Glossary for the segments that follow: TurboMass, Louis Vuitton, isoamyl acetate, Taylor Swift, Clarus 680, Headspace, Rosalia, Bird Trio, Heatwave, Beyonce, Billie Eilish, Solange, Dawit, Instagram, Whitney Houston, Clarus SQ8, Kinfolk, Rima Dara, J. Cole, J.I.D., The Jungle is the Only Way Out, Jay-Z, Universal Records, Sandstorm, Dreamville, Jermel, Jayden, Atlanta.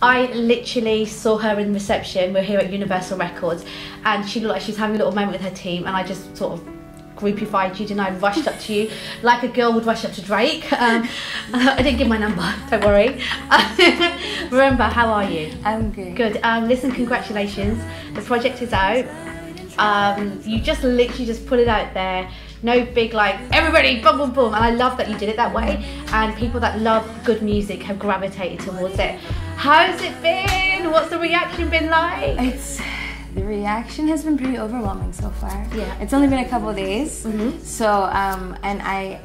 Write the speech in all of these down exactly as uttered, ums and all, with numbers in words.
I literally saw her in reception. We're here at Universal Records and she looked like she's having a little moment with her team, and I just sort of groupified you, didn't I? Rushed up to you like a girl would rush up to Drake. Um, I didn't give my number, don't worry. Remember, how are you? I'm good. Good. Um, listen, congratulations. The project is out. Um, you just literally just put it out there. No big like, everybody, boom, boom, boom. And I love that you did it that way. And people that love good music have gravitated towards it. How's it been? What's the reaction been like? It's, the reaction has been pretty overwhelming so far. Yeah. It's only been a couple of days. Mm-hmm. So, um, and I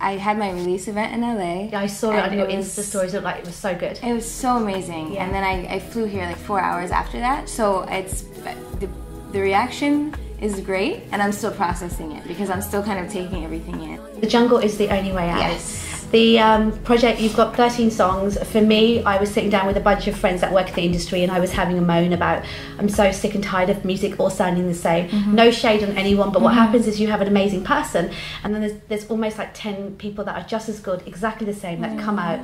I had my release event in L A. Yeah, I saw it on your Insta stories. It looked like it was so good. It was so amazing. Yeah. And then I, I flew here like four hours after that. So it's, the, the reaction is great, and I'm still processing it because I'm still kind of taking everything in. The Jungle is the Only Way Out. Yes. The um, project, you've got thirteen songs. For me, I was sitting down with a bunch of friends that work in the industry and I was having a moan about, I'm so sick and tired of music all sounding the same. Mm-hmm. No shade on anyone, but mm-hmm. what happens is you have an amazing person and then there's, there's almost like ten people that are just as good, exactly the same, that mm-hmm. come out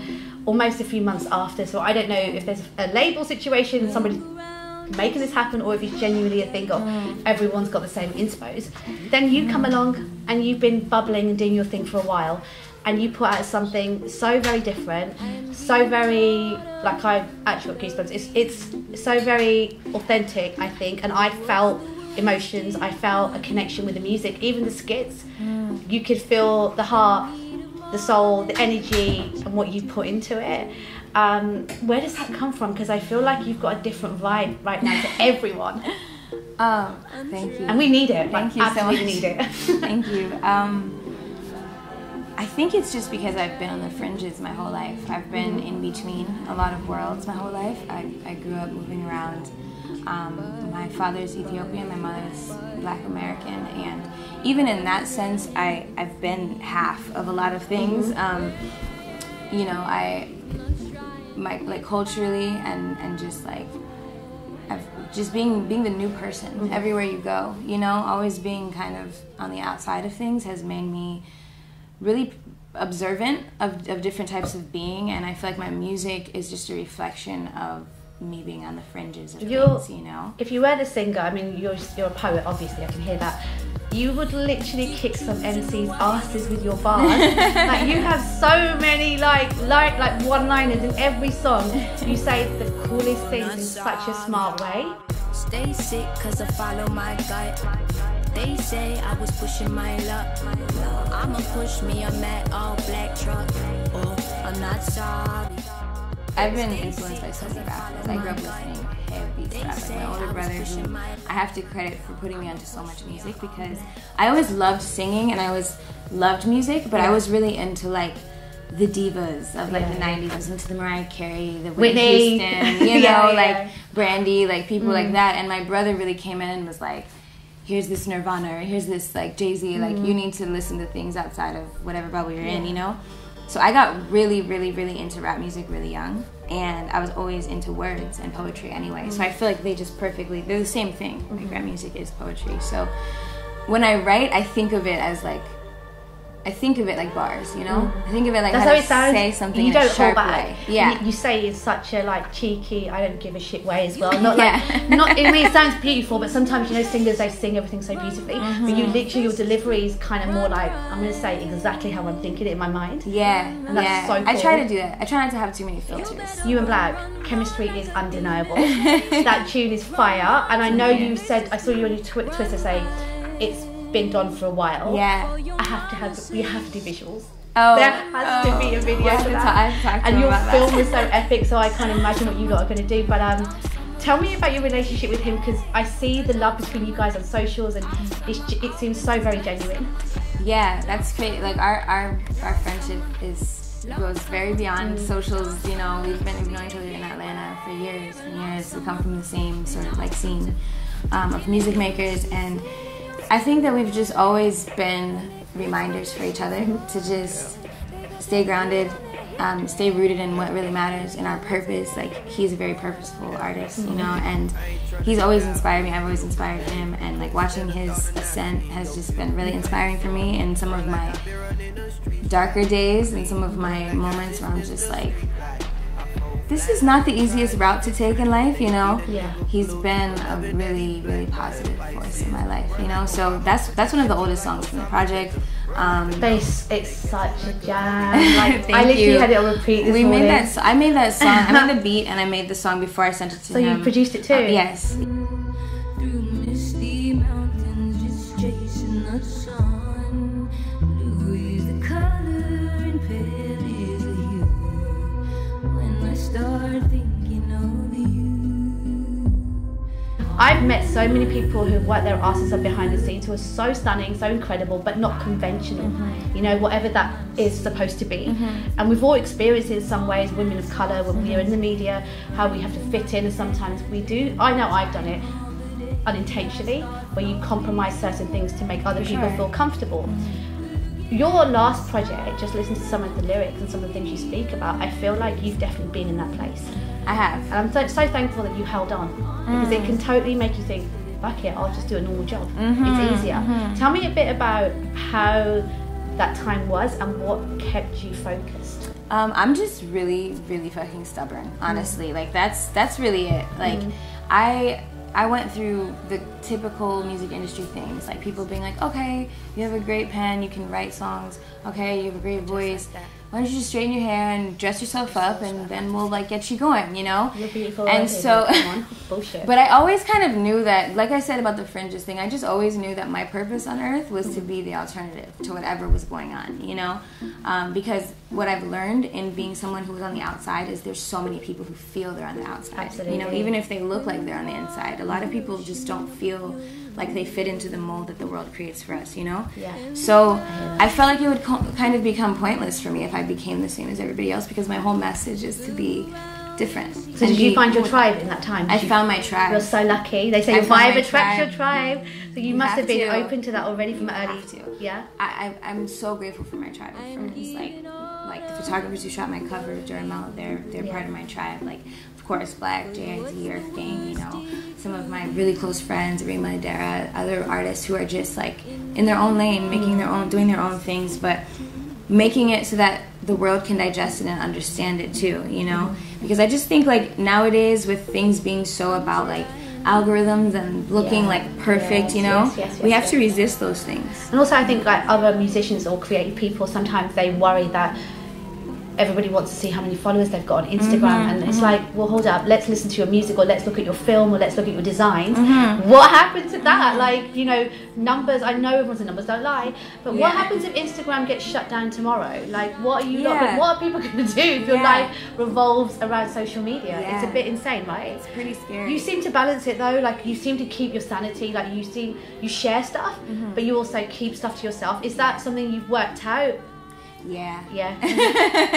almost a few months after. So I don't know if there's a label situation, somebody making this happen, or if you genuinely think of mm. everyone's got the same inspos. Then you come along and you've been bubbling and doing your thing for a while, and you put out something so very different, so very, like, I actually got goosebumps. It's, it's so very authentic, I think, and I felt emotions, I felt a connection with the music, even the skits. Mm. You could feel the heart, the soul, the energy, and what you put into it. Um, where does that come from? Because I feel like you've got a different vibe right now to everyone. Oh, thank you. And we need it. Thank you so much. We need it. Thank you. Um, I think it's just because I've been on the fringes my whole life. I've been in between a lot of worlds my whole life. I, I grew up moving around. Um, my father's Ethiopian, my mother's Black American, and even in that sense, I, I've been half of a lot of things. Um, you know, I... My, like culturally and, and just like I've, just being being the new person mm-hmm. everywhere you go, you know, always being kind of on the outside of things has made me really observant of, of different types of being, and I feel like my music is just a reflection of me being on the fringes of you're, things, you know. If you were the singer, I mean, you're, you're a poet, obviously, I can hear that. You would literally kick some M Cs' asses with your bars. Like, you have so many like like like one-liners in every song. You say the coolest things in such a smart way. Stay sick cause I follow my gut. They say I was pushing my luck. I'ma push me, I'm at all black truck. Oh, I'm not sorry. I've been influenced by so many rappers. I grew up listening heavy to rap. Like my older brother, who I have to credit for putting me onto so much music, because I always loved singing and I always loved music, but I was really into like the divas of like yeah. the nineties. I was into the Mariah Carey, the Whitney Houston, you know, yeah, yeah. like Brandy, like people mm. like that. And my brother really came in and was like, here's this Nirvana, or here's this like Jay-Z, mm. like you need to listen to things outside of whatever bubble you're yeah. in, you know? So I got really, really, really into rap music really young, and I was always into words and poetry anyway. Mm-hmm. So I feel like they just perfectly, they're the same thing. Mm-hmm. Like rap music is poetry. So when I write, I think of it as like, I think of it like bars, you know? Mm. I think of it like that's how, how it sounds. Say something you don't in a sharp hold back. Way. Yeah. You, you say in such a like cheeky, I don't give a shit way as well. Not like, yeah. not, I mean, it sounds beautiful, but sometimes, you know, singers, they sing everything so beautifully, mm-hmm. but you literally, your delivery is kind of more like, I'm going to say exactly how I'm thinking it in my mind. Yeah. And that's yeah. so cool. I try to do that. I try not to have too many filters. You and Black, chemistry is undeniable. That tune is fire. And I know yeah. you said, I saw you on your twi Twitter say, it's been done for a while. Yeah. I have to have, you have to do visuals. Oh. There has oh, to be a video well, for that. And your film that. is so epic, so I can't imagine what you lot are going to do. But um, tell me about your relationship with him, because I see the love between you guys on socials and it's, it seems so very genuine. Yeah, that's great. Like our, our, our friendship is goes very beyond mm. socials, you know. We've been we've known each other in Atlanta for years and years. We come from the same sort of like scene um, of music makers, and I think that we've just always been reminders for each other to just stay grounded, um, stay rooted in what really matters and our purpose. Like, he's a very purposeful artist, you know, and he's always inspired me. I've always inspired him, and like watching his ascent has just been really inspiring for me in some of my darker days and some of my moments where I'm just like, this is not the easiest route to take in life, you know? Yeah. He's been a really, really positive force in my life, you know? So that's that's one of the oldest songs from the project. Um, but it's, it's such a jam. Like, I literally you. had it on repeat this we morning. Made that, I made that song, I made the beat and I made the song before I sent it to so him. So you produced it too? Uh, yes. Through misty mountains, just chasing the sun. Blue is the color and pale is the hue. When I start thinking of you. I've met so many people who've worked their asses up behind the scenes who are so stunning, so incredible, but not conventional. Mm-hmm. You know, whatever that is supposed to be. Mm-hmm. And we've all experienced in some ways, women of colour, when we're in the media, how we have to fit in, and sometimes we do. I know I've done it. Unintentionally, where you compromise certain things to make other people sure. feel comfortable. Your last project, just listen to some of the lyrics and some of the things you speak about, I feel like you've definitely been in that place. I have. And I'm so, so thankful that you held on, because mm. it can totally make you think, fuck it, I'll just do a normal job. Mm-hmm. It's easier. Mm-hmm. Tell me a bit about how that time was and what kept you focused. Um, I'm just really, really fucking stubborn, honestly. Mm. Like, that's, that's really it. Like, mm. I... I went through the typical music industry things, like people being like, okay, you have a great pen, you can write songs, okay, you have a great voice, why don't you just straighten your hair and dress yourself up and then we'll like get you going, you know? You're beautiful. And so, bullshit. But I always kind of knew that, like I said about the fringes thing, I just always knew that my purpose on earth was to be the alternative to whatever was going on, you know? Um, because what I've learned in being someone who was on the outside is there's so many people who feel they're on the outside. Absolutely. You know, even if they look like they're on the inside. A lot of people just don't feel like they fit into the mold that the world creates for us, you know? Yeah. So I felt like it would co kind of become pointless for me if I became the same as everybody else, because my whole message is to be different. So did you find your tribe in that time? I found my tribe. You're so lucky. They say your vibe attracts your tribe. So you must have been open to that already from early. Yeah. I, I, I'm so grateful for my tribe. For just like, like the photographers who shot my cover, Jermel, they're, they're yeah. part of my tribe. Like, of course, Black, J I D, EarthGang, you know. Some of my really close friends, Rima Dara, other artists who are just like in their own lane, making their own, doing their own things, but making it so that the world can digest it and understand it too, you know? Because I just think like nowadays with things being so about like algorithms and looking yeah. like perfect, yes, you know, yes, yes, yes, we have yes, to resist those things. And also I think like other musicians or creative people, sometimes they worry that everybody wants to see how many followers they've got on Instagram, mm-hmm, and it's mm-hmm. like, well, hold up, let's listen to your music, or let's look at your film, or let's look at your designs. Mm-hmm. What happened to that? Mm-hmm. Like, you know, numbers, I know everyone's numbers don't lie, but yeah. what happens if Instagram gets shut down tomorrow? Like, what are you yeah. not, what are people going to do if your yeah. life revolves around social media? Yeah. It's a bit insane, right? It's pretty scary. You seem to balance it though, like you seem to keep your sanity, like you seem, you share stuff, mm-hmm. but you also keep stuff to yourself. Is that something you've worked out? Yeah. Yeah.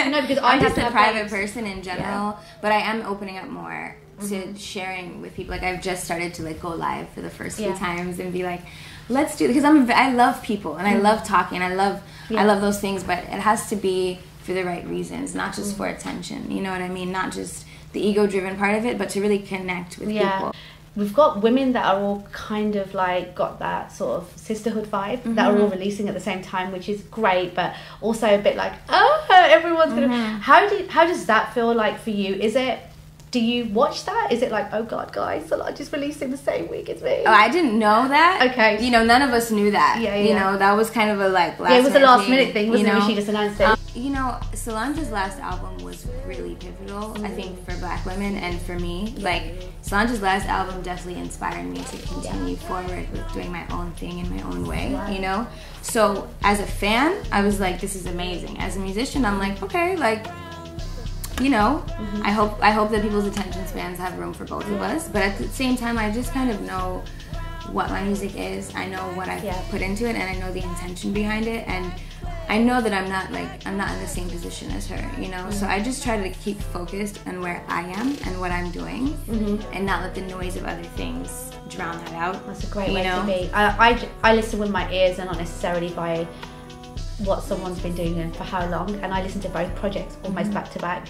No, because I'm just a private person in general, yeah. but I am opening up more mm-hmm. to sharing with people. Like I've just started to like go live for the first yeah. few times and be like, let's do, because I'm I love people and mm-hmm. I love talking. I love yeah. I love those things, but it has to be for the right reasons, not just mm-hmm. for attention. You know what I mean? Not just the ego-driven part of it, but to really connect with yeah. people. We've got women that are all kind of like got that sort of sisterhood vibe mm-hmm. that are all releasing at the same time, which is great, but also a bit like, oh, everyone's mm-hmm. gonna. How do how does that feel like for you? Is it? Do you watch that? Is it like, oh god, guys, Solange is releasing the same week as me? Oh, I didn't know that. Okay, you know, none of us knew that. Yeah, yeah. You know, that was kind of a like. Last yeah, it was a last minute thing, wasn't you know? it? She just announced it. Um, You know, Solange's last album was really pivotal, mm. I think, for Black women and for me. Like, Solange's last album definitely inspired me to continue yeah. forward with doing my own thing in my own way, wow. you know? So, as a fan, I was like, this is amazing. As a musician, I'm like, okay, like, you know, mm-hmm. I hope I hope that people's attention spans have room for both yeah. of us. But at the same time, I just kind of know what my music is. I know what I've yeah. put into it, and I know the intention behind it. And I know that I'm not like I'm not in the same position as her, you know. Mm-hmm. So I just try to keep focused on where I am and what I'm doing, mm-hmm. and not let the noise of other things drown that out. That's a great way know? to be. I, I I listen with my ears and not necessarily by what someone's been doing and for how long. And I listen to both projects almost mm-hmm. back to back,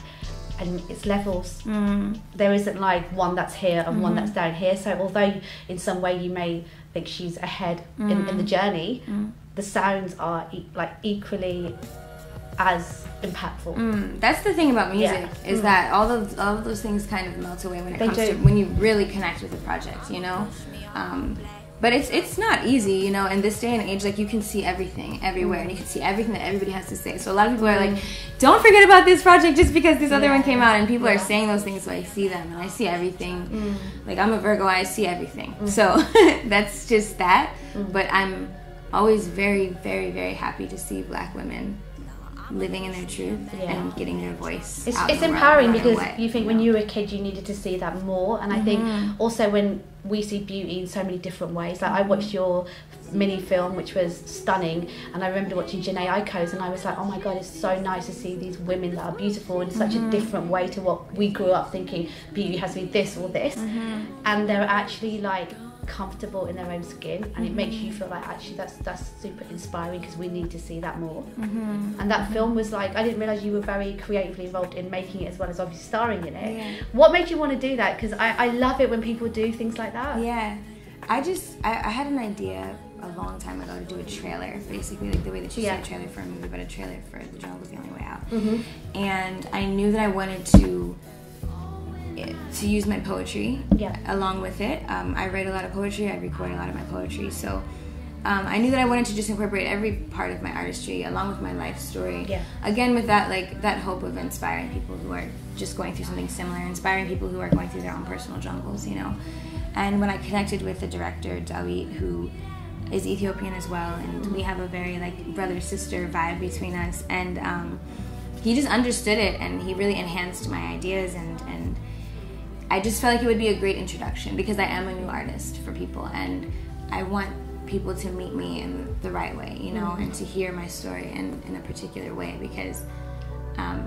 and it's levels. Mm-hmm. There isn't like one that's here and mm-hmm. one that's down here. So although in some way you may think she's ahead mm-hmm. in, in the journey. Mm-hmm. The sounds are e like equally as impactful. Mm, that's the thing about music, yeah. is mm. that all of all of those things kind of melt away when it they comes do. to when you really connect with the project, you know. Um, but it's it's not easy, you know. In this day and age, like, you can see everything everywhere, mm. and you can see everything that everybody has to say. So a lot of people mm. are like, "Don't forget about this project just because this yeah. other one came out." And people yeah. are saying those things, so I see them and I see everything. Mm. Like, I'm a Virgo, I see everything. Mm. So that's just that. Mm. But I'm always very, very, very happy to see Black women living in their truth yeah. and getting their voice. It's, out it's empowering, no because what, you think you know? When you were a kid, you needed to see that more. And mm-hmm. I think also when we see beauty in so many different ways. Like, I watched your mini film, which was stunning, and I remember watching Jhené Aiko's, and I was like, oh my God, it's so nice to see these women that are beautiful in such mm-hmm. a different way to what we grew up thinking beauty has to be this or this. Mm-hmm. And they're actually like comfortable in their own skin, and mm-hmm. it makes you feel like actually that's that's super inspiring, because we need to see that more. Mm-hmm. And that mm-hmm. film was like, I didn't realise you were very creatively involved in making it as well as obviously starring in it. Yeah. What made you want to do that? Because I, I love it when people do things like that. Yeah, I just I, I had an idea a long time ago to do a trailer, basically like the way that you yeah. see a trailer for a movie, but a trailer for The Jungle is the Only Way Out. Mm-hmm. And I knew that I wanted to to use my poetry yeah. along with it. Um, I write a lot of poetry, I record a lot of my poetry, so um, I knew that I wanted to just incorporate every part of my artistry along with my life story. Yeah. Again, with that, like, that hope of inspiring people who are just going through something similar, inspiring people who are going through their own personal jungles, you know. And when I connected with the director, Dawit, who is Ethiopian as well, and mm-hmm. we have a very, like, brother-sister vibe between us, and um, he just understood it, and he really enhanced my ideas, and, and I just felt like it would be a great introduction, because I am a new artist for people, and I want people to meet me in the right way, you know, mm-hmm. and to hear my story in, in a particular way, because um,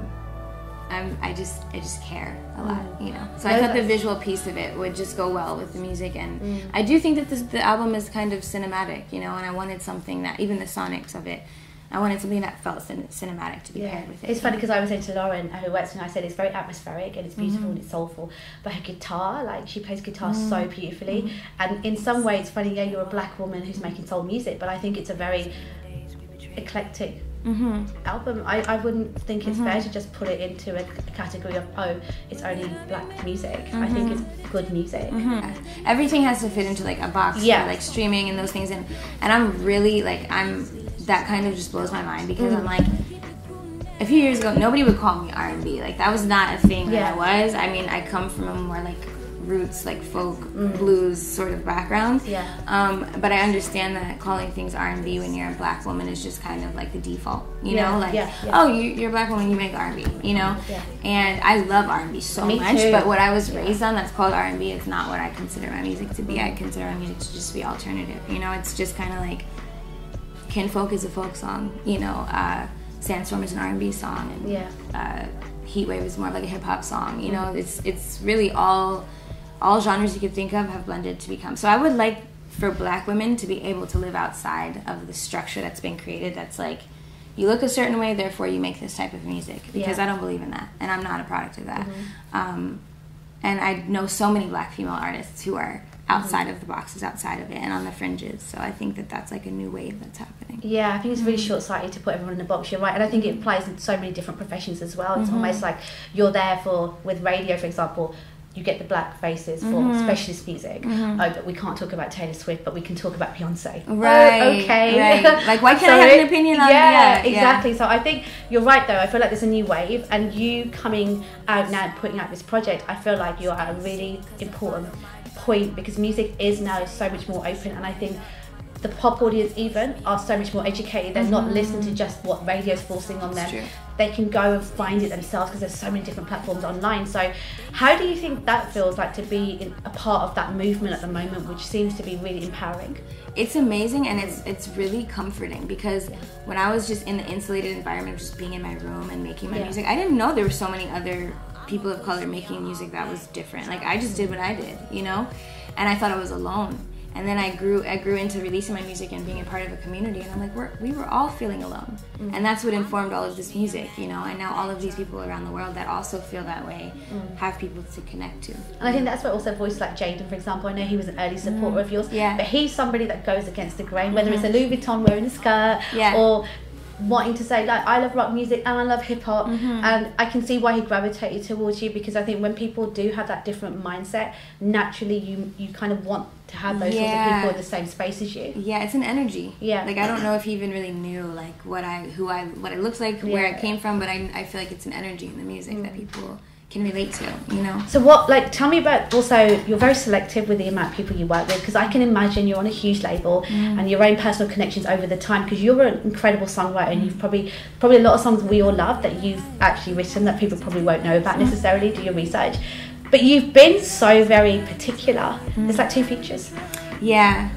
I'm, I just I just care a lot, mm-hmm. you know. So I thought the visual piece of it would just go well with the music, and mm-hmm. I do think that this, the album is kind of cinematic, you know, and I wanted something that, even the sonics of it, I wanted something that felt cin cinematic to be yeah. paired with it. It's funny, because I was saying to Lauren, who works, and I said it's very atmospheric and it's beautiful mm-hmm. and it's soulful, but her guitar, like, she plays guitar mm-hmm. so beautifully, mm-hmm. and in some ways, it's funny, yeah, you're a Black woman who's making soul music, but I think it's a very eclectic mm-hmm. album. I, I wouldn't think it's mm-hmm. fair to just put it into a, a category of, oh, it's only Black music. Mm-hmm. I think it's good music. Mm-hmm. Everything has to fit into, like, a box, yeah. for, like, streaming and those things, and, and I'm really, like, I'm... that kind of just blows my mind, because mm. I'm like, a few years ago, nobody would call me R and B. Like, that was not a thing yeah. that I was. I mean, I come from a more, like, roots, like, folk, mm. blues sort of background. Yeah. Um, but I understand that calling things R and B when you're a Black woman is just kind of, like, the default, you yeah. know? Like, yeah. Yeah. oh, you, you're a Black woman, you make R and B, you know? Yeah. And I love R and B so me much, too. But what I was yeah. raised on that's called R and B is not what I consider my music to be. I consider my music to just be alternative, you know? It's just kind of like, Kinfolk is a folk song, you know, uh, Sandstorm is an R and B song, and yeah. uh, Heatwave is more of like a hip-hop song, you know, it's it's really all, all genres you could think of have blended to become. So I would like for Black women to be able to live outside of the structure that's been created, that's like, you look a certain way, therefore you make this type of music, because yeah. I don't believe in that, and I'm not a product of that. Mm-hmm. um, and I know so many Black female artists who are outside mm-hmm. of the boxes, outside of it, and on the fringes. So I think that that's like a new wave that's happening. Yeah, I think it's really mm-hmm. short-sighted to put everyone in a box, you're right. And I think it applies in so many different professions as well. It's mm-hmm. almost like you're there for, with radio, for example, you get the Black faces for mm-hmm. specialist music. Mm-hmm. Oh, but we can't talk about Taylor Swift, but we can talk about Beyonce. Right. Oh, okay. Right. Like, why can't so, I have an opinion on yeah, that? Yeah, exactly. So I think you're right, though. I feel like there's a new wave, and you coming out now and putting out this project, I feel like you're at a really important point, because music is now so much more open, and I think the pop audience even are so much more educated. They're mm-hmm. not listening to just what radio's forcing on them. They can go and find it themselves, because there's so many different platforms online. So how do you think that feels like to be in a part of that movement at the moment, which seems to be really empowering? It's amazing, and it's it's really comforting, because yeah. when I was just in the insulated environment of just being in my room and making my yeah. music, I didn't know there were so many other people of color making music that was different. Like, I just did what I did, you know? And I thought I was alone. And then I grew I grew into releasing my music and being a part of a community, and I'm like, we're, we were all feeling alone. Mm. And that's what informed all of this music, you know? And now all of these people around the world that also feel that way mm. have people to connect to. And I think that's where also voices like Jayden, for example, I know he was an early supporter mm. of yours, yeah. but he's somebody that goes against the grain, whether mm-hmm. it's a Louis Vuitton wearing a skirt, yeah. or wanting to say, like, I love rock music and I love hip-hop, mm-hmm. and I can see why he gravitated towards you, because I think when people do have that different mindset, naturally you you kind of want to have those yeah. sorts of people in the same space as you. Yeah, it's an energy. Yeah. Like, I don't know if he even really knew, like, what I, who I, what I looked like, yeah. where I came from, but I, I feel like it's an energy in the music mm. that people can relate to, you know? So what, like, tell me about, also, you're very selective with the amount of people you work with, because I can imagine you're on a huge label mm. and your own personal connections over the time, because you're an incredible songwriter and you've probably, probably a lot of songs we all love that you've actually written that people probably won't know about necessarily, do your research. But you've been so very particular. Mm. There's like two features. Yeah.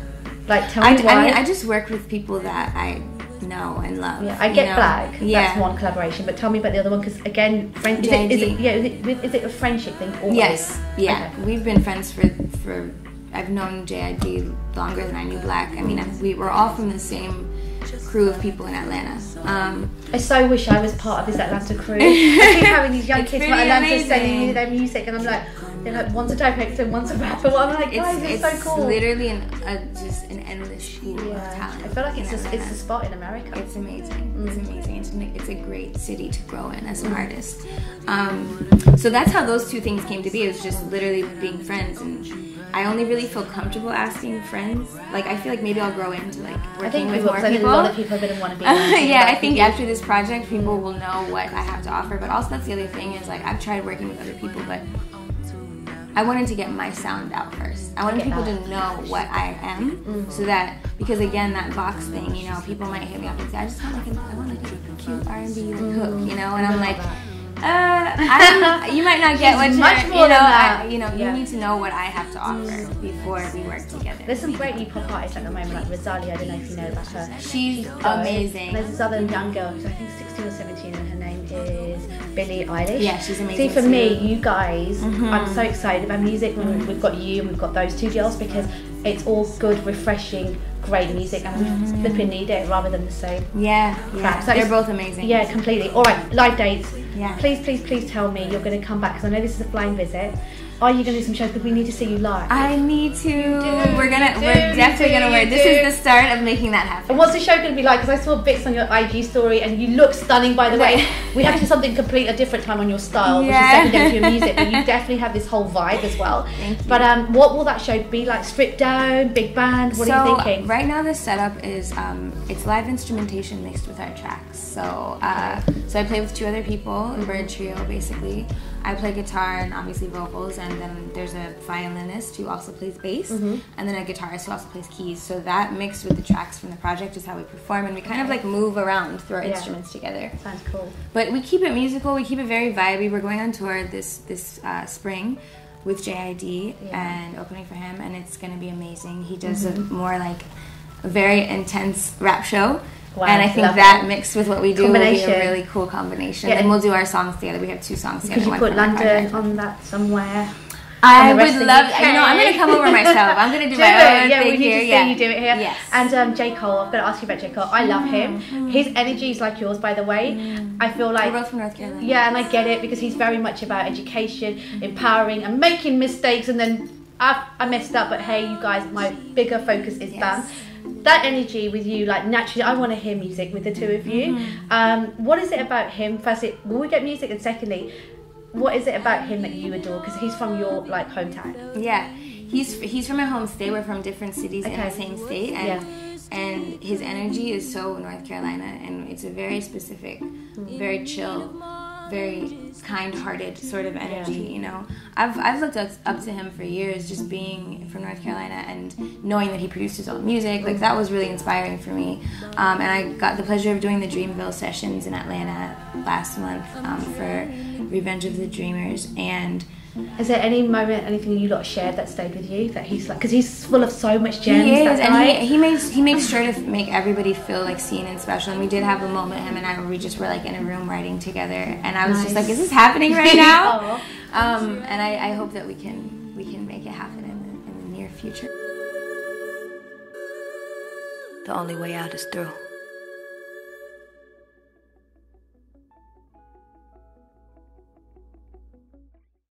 Like, tell me I, why. I mean, I just work with people that I know and love. Yeah, I get know? black. Yeah. That's one collaboration. But tell me about the other one, because again, friend, is, it, is, it, yeah, is, it, is it a friendship thing? Or yes. Yeah. Okay. We've been friends for, for I've known J I D longer than I knew Black. I mean, I've, we were all from the same crew of people in Atlanta. Um, I so wish I was part of this Atlanta crew. I keep having these young kids from Atlanta amazing. sending me their music, and I'm like, they're like, one's a director, one's a rapper. Well, I'm like, guys, it's, it's, it's so cool. It's literally an, a, just an endless pool yeah. of talent. I feel like it's a, it's a spot in America. It's amazing. Mm. It's amazing. It's, it's a great city to grow in as an artist. Um, so that's how those two things came to be. It was just literally being friends, and I only really feel comfortable asking friends. Like, I feel like maybe I'll grow into like working with more people. I think a lot of people didn't want to be. Yeah, I think after this project, people will know what I have to offer. But also, that's the other thing is, like, I've tried working with other people, but I wanted to get my sound out first. I wanted people to know what I am, mm-hmm. so that, because again, that box thing, you know, people might hit me up and say, I just want like a, I want like a cute R and B hook, you know, and I'm like, Uh, I'm, you might not get what much more you know. I, you know, yeah. you need to know what I have to offer before we work together. There's some great new pop artists at the moment, like Rosalia. I don't know if you know about her. She's, She's amazing. And there's this other young girl who's I think sixteen or seventeen, and her name is Billie Eilish. Yeah, she's amazing. See, for me, you guys, mm-hmm. I'm so excited about music. Mm-hmm. We've got you, and we've got those two girls, because it's all good, refreshing, great music, and we mm-hmm. flipping need it rather than the same. Yeah, crap. Yeah. So they're both amazing. Yeah, completely. All right, live dates. Yeah. Please, please, please tell me you're going to come back, because I know this is a blind visit. Are you going to do some shows? Because we need to see you live. I need to. Do, we're gonna. Do, we're definitely do, gonna wear. This is the start of making that happen. And what's the show going to be like? Because I saw bits on your I G story, and you look stunning. By the way, we have to do something complete a different time on your style, yeah. which is secondary to your music. But you definitely have this whole vibe as well. Thank you. But um, what will that show be like? Stripped down, big band. What so, are you thinking? Right now, the setup is um, it's live instrumentation mixed with our tracks. So, uh, so I play with two other people, mm-hmm. Bird Trio, basically. I play guitar and obviously vocals, and then there's a violinist who also plays bass, mm-hmm. and then a guitarist who also plays keys. So that mixed with the tracks from the project is how we perform, and we kind of like move around through our yeah. instruments together. Sounds cool. But we keep it musical. We keep it very vibey. We're going on tour this this uh, spring with J I D yeah. and opening for him, and it's going to be amazing. He does mm-hmm. a more like a very intense rap show. Wow, and I think that mixed with what we do will be a really cool combination. Yeah. And we'll do our songs together. We have two songs together. Could you put London on that somewhere? I would love. I know I'm going to come over myself. I'm going to do, do my own yeah, thing we here. Need to yeah, see you do it here. Yes. And um, J. Cole, I've got to ask you about J. Cole. I love him. Mm-hmm. His energy is like yours, by the way. Mm-hmm. I feel like we're both from North Carolina. Yeah, and I get it because he's very much about education, mm-hmm. empowering, and making mistakes. And then I, I messed up, but hey, you guys, my bigger focus is yes. bam. That energy with you, like naturally, I want to hear music with the two of you. Mm-hmm. um, what is it about him? Firstly, will we get music? And secondly, what is it about him that you adore? Because he's from your like hometown. Yeah, he's he's from my home state. We're from different cities okay. in the same state, and yeah. and his energy is so North Carolina, and it's a very specific, mm-hmm. very chill, very kind-hearted sort of energy, yeah. you know. I've I've looked up, up to him for years, just being from North Carolina and knowing that he produced his own music. Like, that was really inspiring for me. Um, and I got the pleasure of doing the Dreamville sessions in Atlanta last month um, for Revenge of the Dreamers. And is there any moment, anything you lot shared that stayed with you? That he's like, because he's full of so much gems. He is, and he, he makes he makes sure to make everybody feel like seen and special. And we did have a moment, him and I, where we just were like in a room writing together, and I was nice. just like, "Is this happening right now?" oh. um, and I, I hope that we can we can make it happen in the, in the near future. The only way out is through.